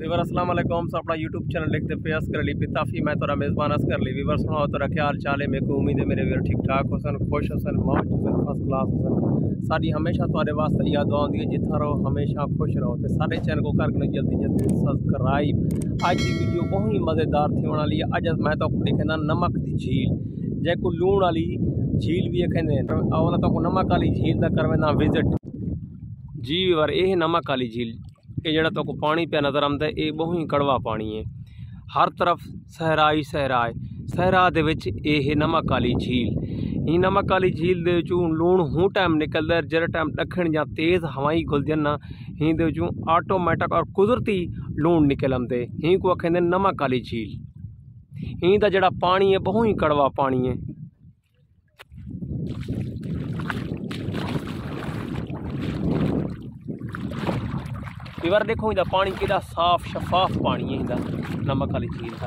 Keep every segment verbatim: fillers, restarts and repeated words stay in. Weaver अस्सलाम वालेकुम sir, अपना यूट्यूब चैनल लिखते पेश कर ली पिताफी मैं तोरा मेज़बान अस कर ली। वीवर सुनाओ तो रखे हाल चाल है, मेरे को उम्मीद है मेरे वीर ठीक ठाक होसन, खुश होसन, मौज होसन, फर्स्ट क्लास होसन। साड़ी हमेशा थोड़े वास्ते याद दुआ होंगी, जितना रहो हमेशा खुश रहो। तो सारे चैनल को करके जल्दी जल्दी सब्सक्राइब। अज की वीडियो बहुत ही मज़ेदार थी वाली है। अज मैं तो लिखा नमक की झील, जैको लूण वाली झील भी कहते हैं, और तो नमक वाली झील का करवाना विजिट। जी वीवर यह नमक वाली झील, ये जड़ा तो को पानी पे नज़र आता है, ये बहुत ही कड़वा पानी है। हर तरफ सहरा ही सहरा है। सहरा दे विच ये नमक वाली झील, ये नमक वाली झील दे विचों लूण हूँ टाइम निकलता है, जिस टाइम दखन या तेज़ हवाएं घुलदन ना, हीं दे विचों ऑटोमेटिक और कुदरती लूण निकल आते, हीं को आखिंदे नमक वाली झील। हीं दा जड़ा पानी है बहुत ही कड़वा पानी है। वीवर देखो इंदा पानी कि साफ शफाफ पानी है, इंदा नमक वाली झील का।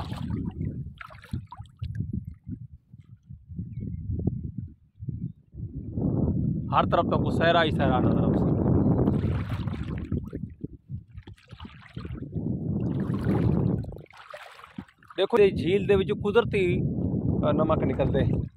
हर तरफ तो सहरा ही सहरा नजर आता है। देखो ये झील के कुदरती नमक निकलते।